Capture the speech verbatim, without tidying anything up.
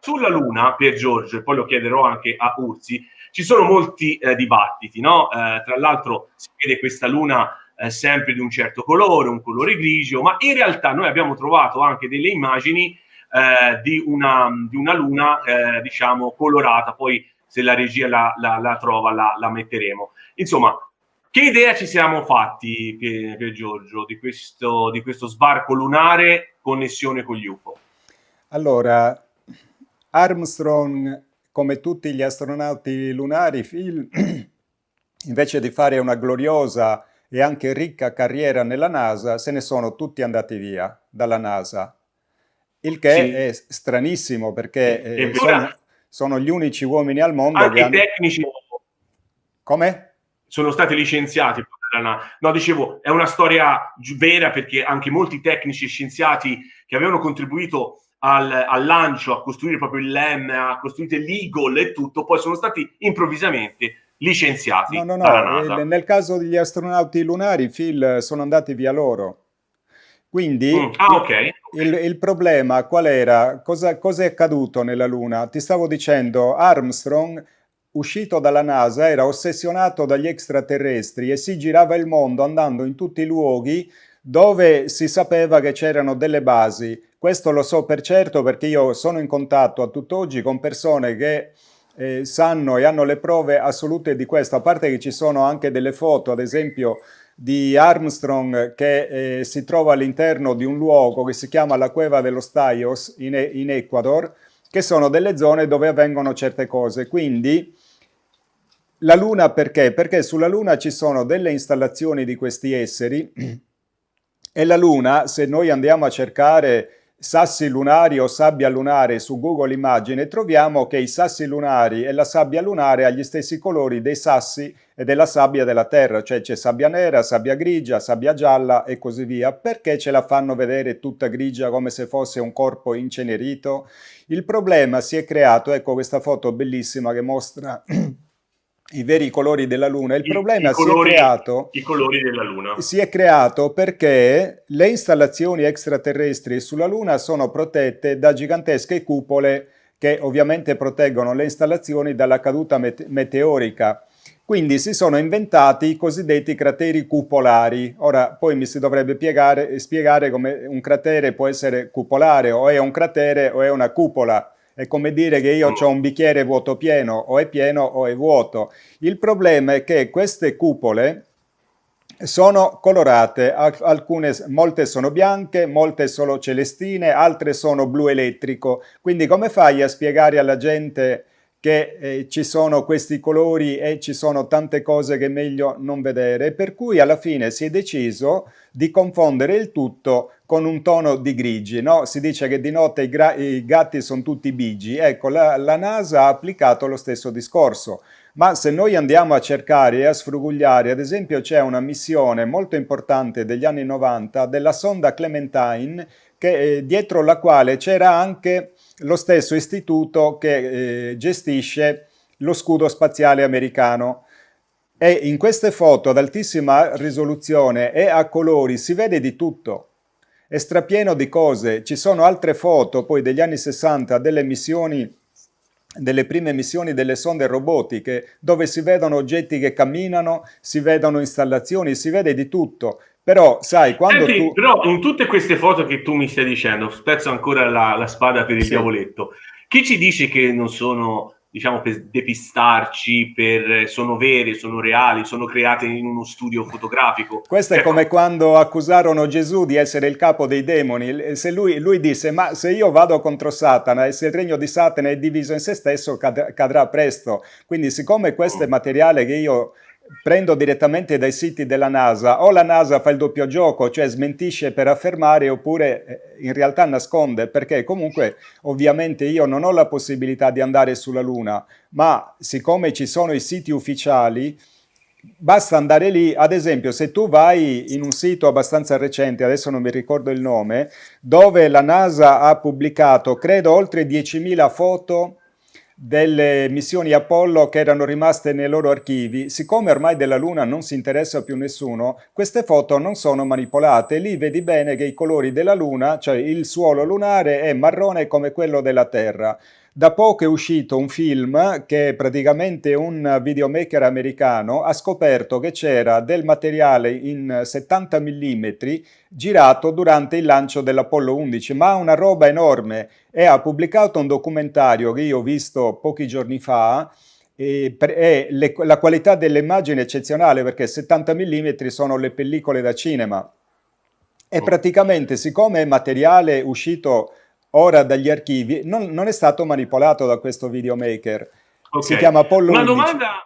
Sulla Luna, Pier Giorgio, e poi lo chiederò anche a Ursi, ci sono molti eh, dibattiti, no? Eh, tra l'altro si vede questa Luna eh, sempre di un certo colore, un colore grigio, ma in realtà noi abbiamo trovato anche delle immagini eh, di, una, di una Luna, eh, diciamo, colorata, poi se la regia la, la, la trova la, la metteremo. Insomma, che idea ci siamo fatti, Pier Giorgio, di questo, di questo sbarco lunare, connessione con gli U F O? Allora, Armstrong, come tutti gli astronauti lunari, Phil, invece di fare una gloriosa e anche ricca carriera nella NASA, se ne sono tutti andati via dalla NASA, il che sì. è stranissimo, perché eh, sono, sono gli unici uomini al mondo anche che hanno... tecnici. Come? Sono stati licenziati. No, dicevo, è una storia vera, perché anche molti tecnici e scienziati che avevano contribuito Al, al lancio, a costruire proprio il L E M, a costruire l'Eagle e tutto, poi sono stati improvvisamente licenziati no, no, no, dalla NASA. Nel caso degli astronauti lunari, Phil, sono andati via loro. Quindi mm. ah, okay. il, il problema qual era? Cosa, cosa è accaduto nella Luna? Ti stavo dicendo, Armstrong, uscito dalla NASA, era ossessionato dagli extraterrestri e si girava il mondo andando in tutti i luoghi dove si sapeva che c'erano delle basi. Questo lo so per certo, perché io sono in contatto a tutt'oggi con persone che eh, sanno e hanno le prove assolute di questo, a parte che ci sono anche delle foto, ad esempio, di Armstrong che eh, si trova all'interno di un luogo che si chiama la Cueva dello Staios in, e in Ecuador, che sono delle zone dove avvengono certe cose. Quindi la Luna, perché? Perché sulla Luna ci sono delle installazioni di questi esseri e la Luna, se noi andiamo a cercare sassi lunari o sabbia lunare su Google Immagine, troviamo che i sassi lunari e la sabbia lunare hanno gli stessi colori dei sassi e della sabbia della Terra, cioè c'è sabbia nera, sabbia grigia, sabbia gialla e così via. Perché ce la fanno vedere tutta grigia come se fosse un corpo incenerito? Il problema si è creato, ecco questa foto bellissima che mostra i veri colori della Luna. Il I, problema i colori, si, è creato, i colori della Luna. si è creato perché le installazioni extraterrestri sulla Luna sono protette da gigantesche cupole che ovviamente proteggono le installazioni dalla caduta meteorica. Quindi si sono inventati i cosiddetti crateri cupolari. Ora, poi mi si dovrebbe piegare, spiegare come un cratere può essere cupolare, o è un cratere o è una cupola. È come dire che io ho un bicchiere vuoto pieno, o è pieno o è vuoto. Il problema è che queste cupole sono colorate, alcune, molte sono bianche, molte solo celestine, altre sono blu elettrico. Quindi come fai a spiegare alla gente che eh, ci sono questi colori e ci sono tante cose che è meglio non vedere? Per cui alla fine si è deciso di confondere il tutto con un tono di grigi, no? Si dice che di notte i, i gatti sono tutti bigi. Ecco, la, la NASA ha applicato lo stesso discorso. Ma se noi andiamo a cercare e a sfrugugliare, ad esempio c'è una missione molto importante degli anni novanta della sonda Clementine, che, eh, dietro la quale c'era anche lo stesso istituto che eh, gestisce lo scudo spaziale americano. E in queste foto ad altissima risoluzione e a colori si vede di tutto. È strapieno di cose. Ci sono altre foto poi degli anni sessanta delle missioni, delle prime missioni delle sonde robotiche, dove si vedono oggetti che camminano, si vedono installazioni, si vede di tutto. Però sai, quando Senti, tu... Però in tutte queste foto che tu mi stai dicendo, spezzo ancora la, la spada per il sì. diavoletto, chi ci dice che non sono, diciamo, per depistarci, per, sono vere, sono reali, sono create in uno studio fotografico? Questo è come quando accusarono Gesù di essere il capo dei demoni. Se lui, lui disse, ma se io vado contro Satana e se il regno di Satana è diviso in se stesso cad- cadrà presto. Quindi siccome questo è materiale che io prendo direttamente dai siti della NASA, o la NASA fa il doppio gioco, cioè smentisce per affermare, oppure in realtà nasconde, perché comunque ovviamente io non ho la possibilità di andare sulla Luna, ma siccome ci sono i siti ufficiali, basta andare lì. Ad esempio, se tu vai in un sito abbastanza recente, adesso non mi ricordo il nome, dove la NASA ha pubblicato, credo, oltre diecimila foto delle missioni Apollo che erano rimaste nei loro archivi. Siccome ormai della Luna non si interessa più nessuno, queste foto non sono manipolate. Lì vedi bene che i colori della Luna, cioè il suolo lunare, è marrone come quello della Terra. Da poco è uscito un film che praticamente un videomaker americano ha scoperto che c'era del materiale in settanta millimetri girato durante il lancio dell'Apollo undici, ma una roba enorme, e ha pubblicato un documentario che io ho visto pochi giorni fa. E per, e le, la qualità dell'immagine è eccezionale, perché settanta millimetri sono le pellicole da cinema, e praticamente, siccome è materiale uscito ora dagli archivi, non, non è stato manipolato da questo videomaker. Okay. Si chiama Apollo undici. Una domanda,